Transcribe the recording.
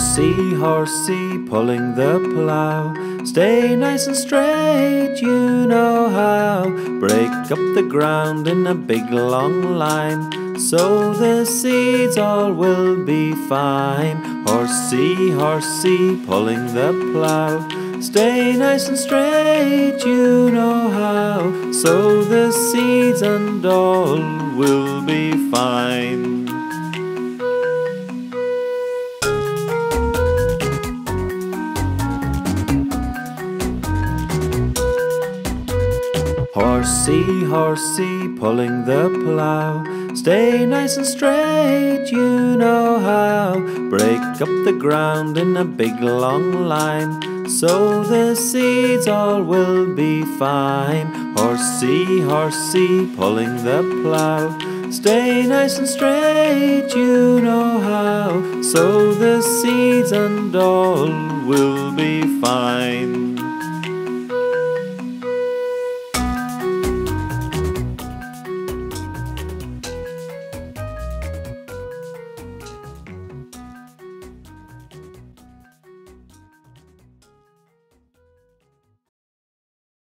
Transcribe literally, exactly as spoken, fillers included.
Horsey, horsey, pulling the plough. Stay nice and straight, you know how. Break up the ground in a big long line, sow the seeds, all will be fine. Horsey, horsey, pulling the plough. Stay nice and straight, you know how. Sow the seeds and all will be fine. Horsey, horsey, pulling the plough. Stay nice and straight, you know how. Break up the ground in a big long line, sow the seeds, all will be fine. Horsey, horsey, pulling the plough. Stay nice and straight, you know how. Sow the seeds and all will be fine.